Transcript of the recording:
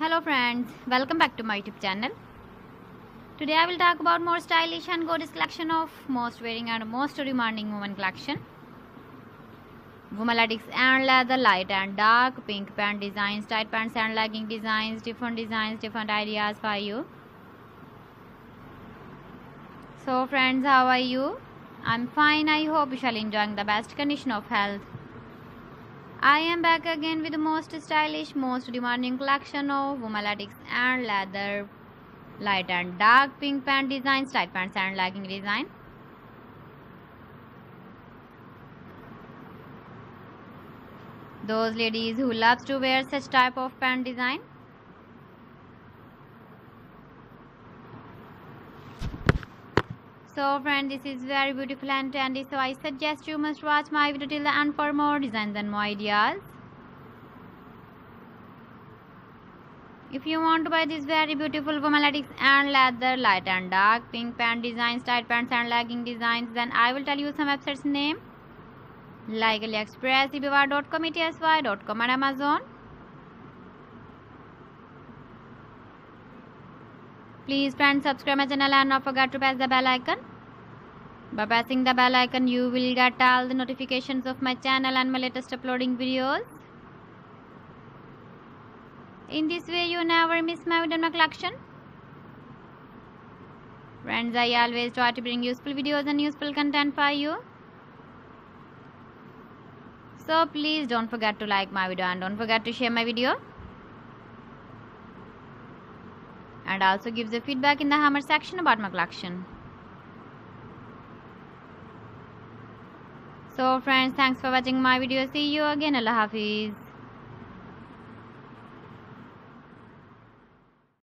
Hello friends, welcome back to my YouTube channel. Today I will talk about more stylish and gorgeous collection of most wearing and most demanding women collection. Womalatics and leather, light and dark, pink pant designs, tight pants and legging designs, different ideas for you. So friends, how are you? I'm fine. I hope you shall enjoying the best condition of health. I am back again with the most stylish, most demanding collection of womalatics and leather, light and dark, pink pant designs, tight pants and legging design. Those ladies who loves to wear such type of pant design. So friend, this is very beautiful and trendy, so I suggest you must watch my video till the end for more designs and more ideas. If you want to buy this very beautiful womalatics and leather, light and dark, pink pant designs, tight pants and legging designs, then I will tell you some websites name like Aliexpress, ebay.com, etsy.com and Amazon. Please friends, subscribe my channel and not forget to press the bell icon. By pressing the bell icon, you will get all the notifications of my channel and my latest uploading videos. In this way, you never miss my video collection. Friends, I always try to bring useful videos and useful content for you. So please don't forget to like my video and don't forget to share my video. And also gives the feedback in the hammer section about my collection. So friends, thanks for watching my video. See you again. Allah Hafiz.